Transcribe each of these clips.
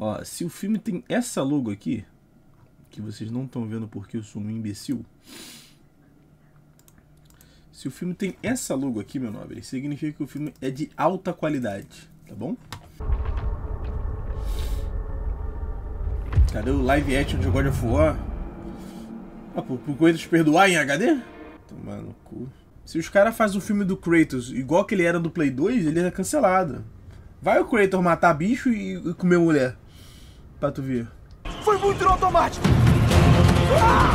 Ó, se o filme tem essa logo aqui, que vocês não estão vendo porque eu sou um imbecil. Se o filme tem essa logo aqui, meu nobre, significa que o filme é de alta qualidade, tá bom? Cadê o live action de God of War? Ah, por coisas perdoar em HD? Tomar no cu. Se os caras fazem um filme do Kratos igual que ele era do Play 2, ele é cancelado. Vai o Kratos matar bicho e comer mulher. Pra tu ver. Foi muito no automático! Ah!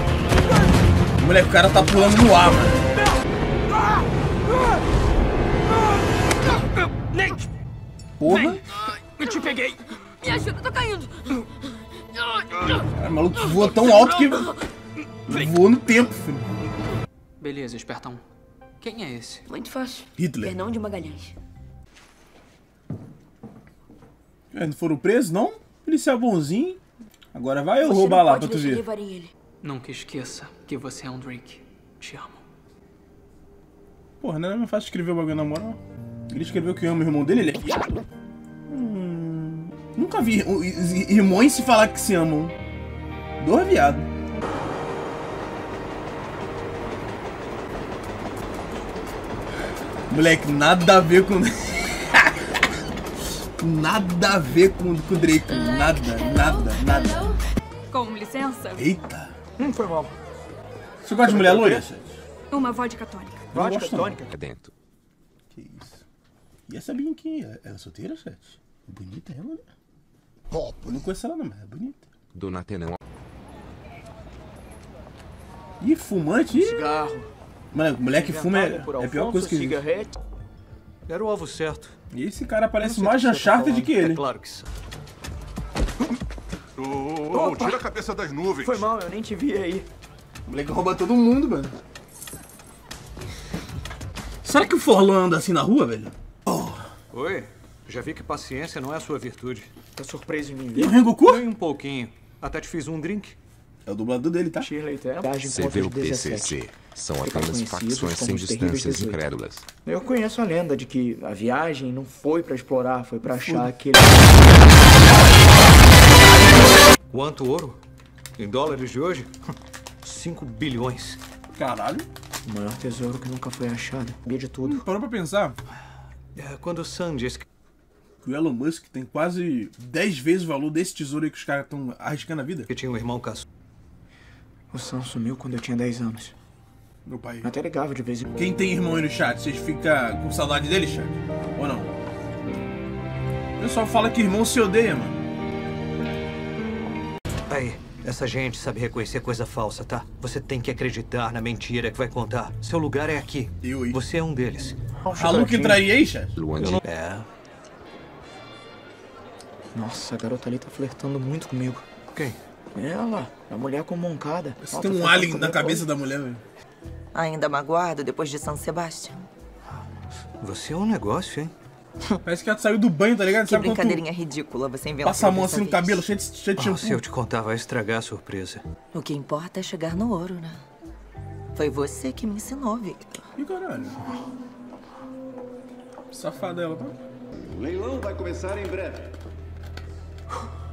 Moleque, o cara tá pulando no ar, mano. Nate! Porra! Eu te peguei! Me ajuda, eu tô caindo! Cara, o maluco voa tão alto que... voou no tempo, filho. Beleza, espertão. Quem é esse? Muito fácil. Hitler. Fernão de Magalhães. Eles não foram presos, não? Policial bonzinho. Agora vai eu roubar lá pra tu ver. Nunca esqueça que você é um Drake. Te amo. Porra, não é fácil escrever o bagulho na moral. Ele escreveu que ama o irmão dele, ele é... Nunca vi irmãos se falar que se amam. Dois viados. Moleque, nada a ver com... nada a ver com o Drake. Nada. Com licença. Eita. Foi mal. Você gosta de mulher loira? Uma vodka tônica. Vodka tônica? É dentro. Que isso. E essa Binquinha? Ela é solteira, Sete? Bonita ela, né? Eu não conheço ela não, mas é bonita. Dona Tenão. Ih, fumante? Cigarro. Mano, moleque fuma é a pior coisa que existe. Era o alvo certo. E esse cara parece mais Uncharted que ele. É claro que sim. Oh, tira a cabeça das nuvens. Foi mal, eu nem te vi aí. O moleque rouba todo mundo, mano. Será que o Forlan anda assim na rua, velho? Oh. Oi, já vi que paciência não é a sua virtude. Tá surpreso em mim, viu? E o Rengoku? Foi um pouquinho. Até te fiz um drink. É o dublador dele, tá? CVPCC. São apenas facções sem distâncias incrédulas. Eu conheço a lenda de que a viagem não foi pra explorar, foi pra achar aquele... Quanto ouro? Em dólares de hoje? 5 bilhões. Caralho. O maior tesouro que nunca foi achado. Sabia de tudo. Parou pra pensar. É quando o Sam diz que... o Elon Musk tem quase 10 vezes o valor desse tesouro aí que os caras estão arriscando a vida. Que tinha um irmão caçula. O Sam sumiu quando eu tinha 10 anos. Meu pai. Eu até ligava de vez em quando. Quem tem irmão aí no chat, vocês ficam com saudade dele, chat? Ou não? O pessoal fala que irmão se odeia, mano. Aí, essa gente sabe reconhecer coisa falsa, tá? Você tem que acreditar na mentira que vai contar. Seu lugar é aqui. Eu, você é um deles. Alô que entraria aí, chat? É. Nossa, a garota ali tá flertando muito comigo. Quem? Ela, a mulher com Moncada. Você tem um alien na cabeça da mulher, velho. Ainda magoado depois de São Sebastião. Você é um negócio, hein? Parece que ela saiu do banho, tá ligado? Que sabe brincadeirinha ridícula você inventou. Passa a mão assim no cabelo, cheio de shampoo. Se eu te contar, vai estragar a surpresa. O que importa é chegar no ouro, né? Foi você que me ensinou, Victor. Ih, caralho. Safada ela, tá? O leilão vai começar em breve.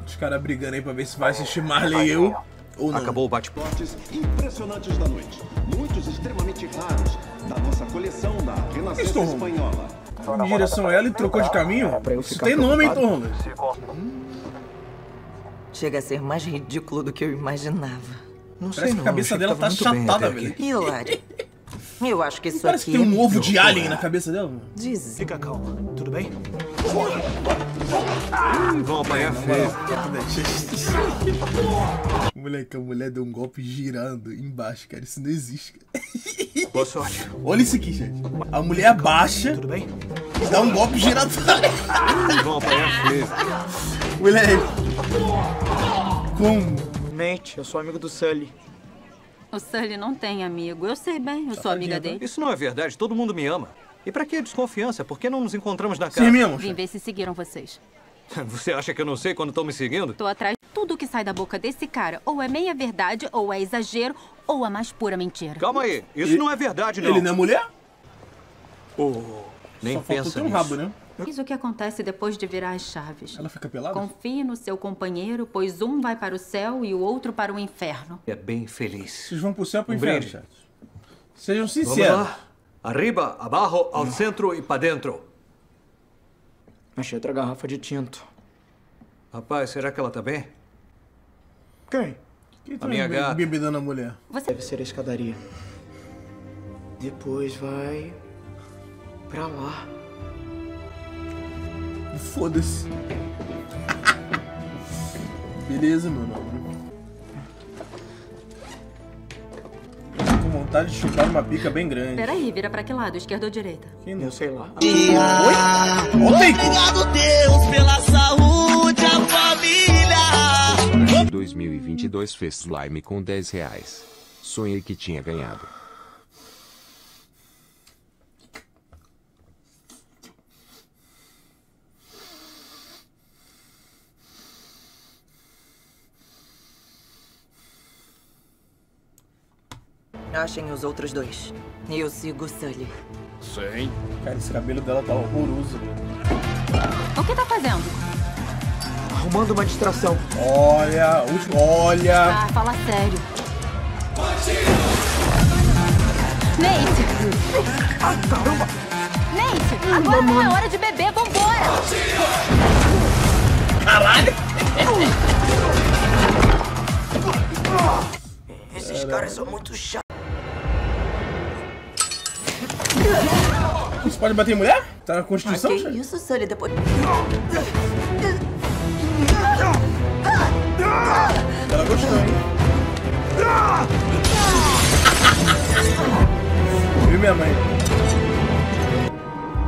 Os caras brigando aí pra ver se vai assistir Marley e eu ou não. Acabou o bate-portes impressionantes da noite. Muitos extremamente raros da nossa coleção da Renascença Espanhola. Em direção a ela e trocou de caminho? Isso tem nome, hein, Tom Holland? Chega a ser mais ridículo do que eu imaginava. Não sei, parece que a cabeça dela tá chatada, velho. E o Lari? Eu acho que isso parece aqui... parece que tem um ovo de alien na cabeça dela. Dizem. Fica calma, tudo bem? Vão apanhar feio. Moleque, a mulher deu um golpe girando embaixo, cara. Isso não existe, cara. Boa sorte. Olha isso aqui, gente. A mulher abaixa, tudo bem? Dá um golpe girando. Vão apanhar feio. Moleque. Como? Nate, eu sou amigo do Sully. O Sully não tem amigo. Eu sei bem, eu sou amiga dele. Isso não é verdade, todo mundo me ama. E pra que a desconfiança? Por que não nos encontramos na casa? Sim, mesmo. Vim ver se seguiram vocês. Você acha que eu não sei quando estão me seguindo? Tô atrás de tudo que sai da boca desse cara. Ou é meia verdade, ou é exagero, ou a mais pura mentira. Calma aí, isso não é verdade, não. Ele não é mulher? Oh, nem pensa nisso. Só faltou ter um rabo, né? Isso que acontece depois de virar as chaves. Ela fica pelada? Confie no seu companheiro, pois um vai para o céu e o outro para o inferno. É bem feliz. Vocês vão para o céu para o inferno, chat. Sejam sinceros. Vamos lá. Arriba, abaixo, ao centro e para dentro. Achei outra garrafa de tinto. Rapaz, será que ela tá bem? Quem? Quem tá bebedando a mulher? Você... Deve ser a escadaria. Depois vai... pra lá. Foda-se. Beleza, meu nome. Tô com vontade de chupar uma bica bem grande. Peraí, vira pra que lado? Esquerda ou direita? Quem não? Eu sei lá. Oi? Obrigado, Deus, pela saúde, a família. 2022 fez slime com 10 reais. Sonhei que tinha ganhado. Achem os outros dois. Eu sigo Sully. Sim. Cara, esse cabelo dela tá horroroso. O que tá fazendo? Arrumando uma distração. Olha, olha. Ah, fala sério. Nate! Ah, caramba! Nate, agora não é hora de beber, vambora! Caralho! Esses caras são muito chatos. Você pode bater em mulher? Tá na Constituição? Que isso, Sully? Depois... Ela gostou, hein? Viu, minha mãe?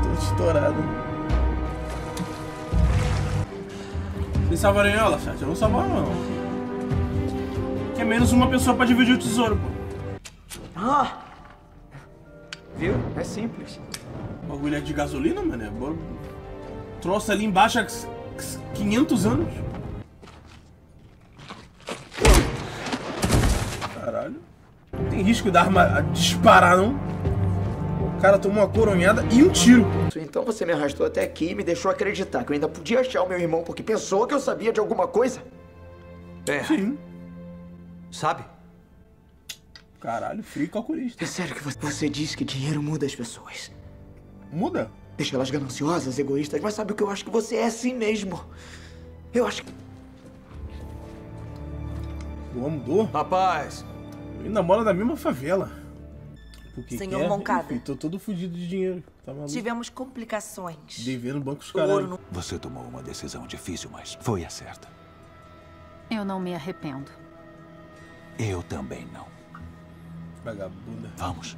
Tô estourado. Vocês salvaram ela, chat? Eu não salvar, não. Que é menos uma pessoa pra dividir o tesouro, pô. Ah! Viu? É simples. Bagulho é de gasolina, mano. É troço ali embaixo há 500 anos. Caralho. Não tem risco da arma disparar, não. O cara tomou uma coronhada e um tiro. Então você me arrastou até aqui e me deixou acreditar que eu ainda podia achar o meu irmão porque pensou que eu sabia de alguma coisa? É. Sim. Sabe? Caralho, frio calculista. É sério que você diz que dinheiro muda as pessoas? Muda? Deixa elas gananciosas, egoístas, mas sabe o que eu acho que você é assim mesmo? Eu acho que... O homem mudou? Rapaz! Ele namora na mesma favela. Porque senhor Moncada. Tô todo fudido de dinheiro. Tá maluco? Tivemos complicações. Devendo bancos caralho. Não... Você tomou uma decisão difícil, mas foi a certa. Eu não me arrependo. Eu também não. Vagabunda. Vamos.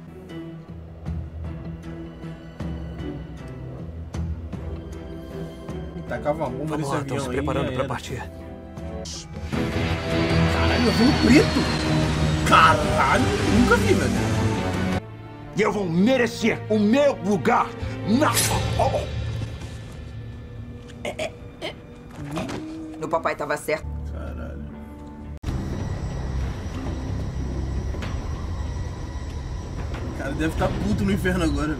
Tacava a bomba nesse avião aí. Se preparando pra partir. Caralho, eu vi um preto. Caralho, nunca vi, velho. E eu vou merecer o meu lugar na... O papai tava certo. Ele deve estar puto no inferno agora.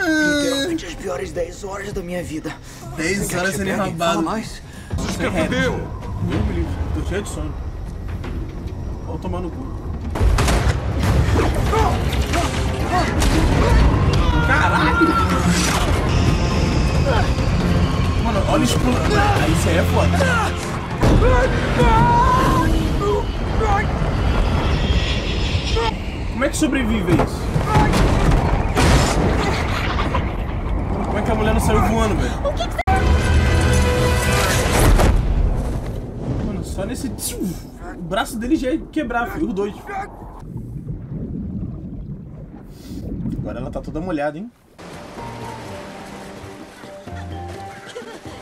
Literalmente as piores 10 horas da minha vida. 10 horas sendo enrabado. Você é fudeu! Meu Deus, tô cheio de sono. Vou tomar no cu. Caralho! Mano, olha o explosão. Isso aí é foda. Como é que sobrevive a isso? Como é que a mulher não saiu voando, velho? Mano, só nesse... O braço dele já ia quebrar, filho, os dois. Agora ela tá toda molhada, hein?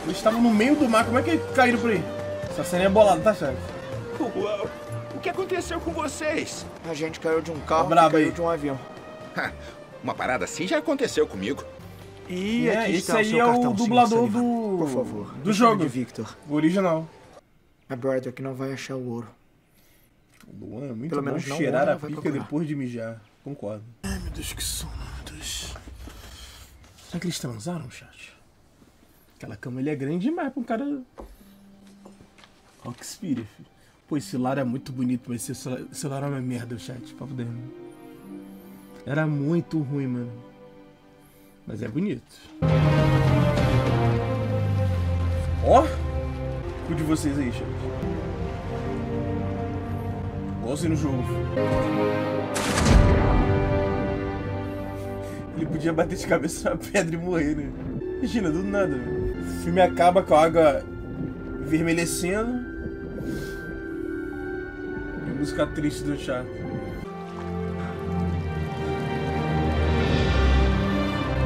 Eles estavam no meio do mar, como é que caíram por aí? Essa cena é bolada, tá, chefe? Uau! O que aconteceu com vocês? A gente caiu de um carro e caiu de um avião. Uma parada assim já aconteceu comigo. E aqui está esse aí é o dublador do... Por favor, do jogo. De Victor. O original. A brother que não vai achar o ouro. Luan, é muito bom cheirar a pica depois de mijar. Concordo. Ai, meu Deus, que sono. caras. Será que eles transaram, chat? Aquela cama ali é grande demais pra um cara... Olha que espírito, filho. Pô, esse lar é muito bonito, mas esse lar é uma merda, chat. Papo dele. Era muito ruim, mano. Mas é bonito. Ó! O de vocês aí, chat. Igualzinho no jogo. Ele podia bater de cabeça na pedra e morrer, né? Imagina, do nada. O filme acaba com a água envermelhecendo. E a música triste do Uncharted.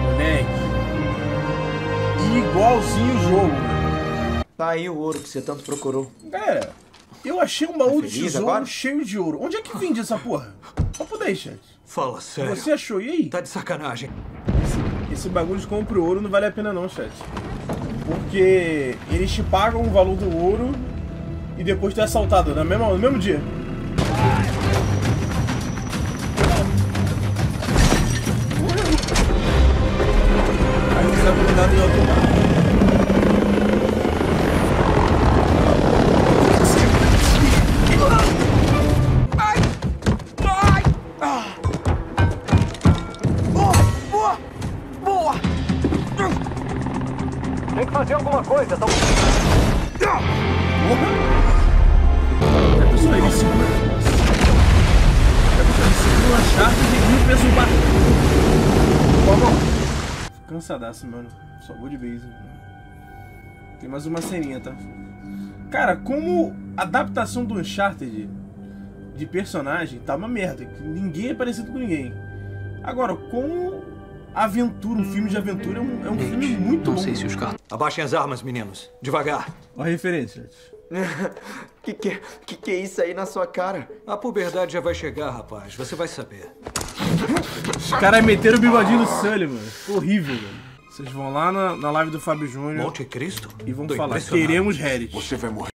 Moleque. Igualzinho o jogo. Tá aí o ouro que você tanto procurou. Galera, eu achei um baú de tesouro agora? Cheio de ouro. Onde é que vende essa porra? Só poder, chat. Fala sério. Você achou? E aí? Tá de sacanagem. Esse bagulho de compra o ouro não vale a pena não, chat. Porque eles te pagam o valor do ouro e depois tu é assaltado no mesmo dia. Aí você é convidado em automático. Cansadaço, mano. Só vou de vez. Tem mais uma ceninha, tá? Cara, como a adaptação do Uncharted de personagem tá uma merda. Que ninguém é parecido com ninguém. Agora, como aventura, um filme de aventura é um Nate, filme muito bom. Não sei se os caras... Abaixem as armas, meninos. Devagar. Olha a referência. Que é isso aí na sua cara? A puberdade já vai chegar, rapaz. Você vai saber. Os caras meteram o bigodinho do Sully, mano. Horrível, mano. Vocês vão lá na live do Fábio Júnior. Monte Cristo? E vão falar: queremos Reddit. Você vai morrer.